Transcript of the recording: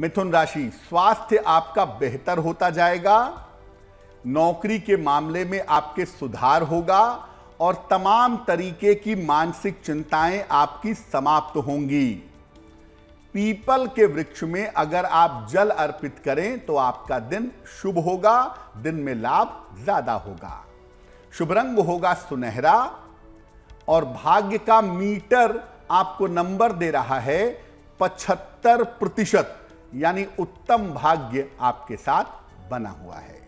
मिथुन राशि, स्वास्थ्य आपका बेहतर होता जाएगा, नौकरी के मामले में आपके सुधार होगा और तमाम तरीके की मानसिक चिंताएं आपकी समाप्त होंगी। पीपल के वृक्ष में अगर आप जल अर्पित करें तो आपका दिन शुभ होगा, दिन में लाभ ज्यादा होगा। शुभ रंग होगा सुनहरा और भाग्य का मीटर आपको नंबर दे रहा है 75%, यानी उत्तम भाग्य आपके साथ बना हुआ है।